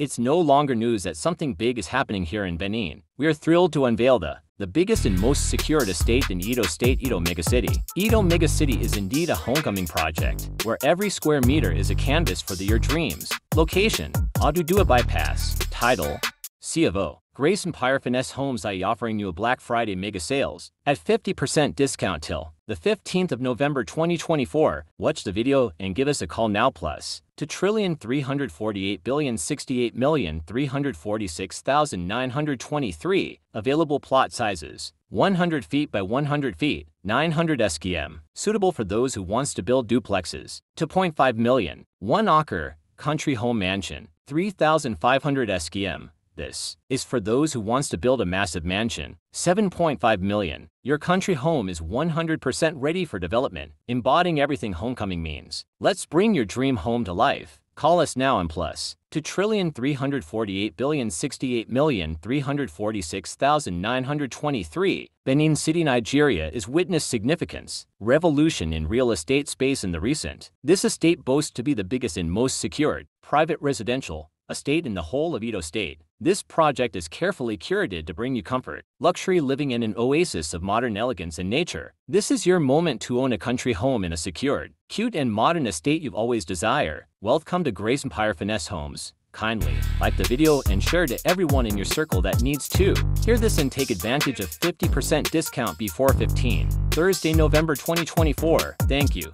It's no longer news that something big is happening here in Benin. We are thrilled to unveil the biggest and most secure estate in Edo State, Edo Mega City. Edo Mega City is indeed a homecoming project, where every square meter is a canvas for your dreams. Location, Aduduwa Bypass. Title, C of O. Grace Empire Finesse Homes is offering you a Black Friday mega sales at 50% discount till the 15th of November 2024. Watch the video and give us a call now plus 2,348,068,346,923. Available plot sizes 100 feet by 100 feet, 900 sqm. Suitable for those who wants to build duplexes. 2.5 million, 1 acre, country home mansion, 3,500 sqm. This is for those who wants to build a massive mansion. 7.5 million. Your country home is 100% ready for development, embodying everything homecoming means. Let's bring your dream home to life. Call us now on plus 2,348,068,346,923. Benin City, Nigeria is witnessed significance, revolution in real estate space in the recent. This estate boasts to be the biggest and most secured private residential estate in the whole of Edo State. This project is carefully curated to bring you comfort, luxury living in an oasis of modern elegance and nature. This is your moment to own a country home in a secured, cute and modern estate you've always desired. Welcome to Grace Empire Finesse Homes. Kindly like the video and share to everyone in your circle that needs to hear this and take advantage of 50% discount before 15 Thursday, November 2024. Thank you.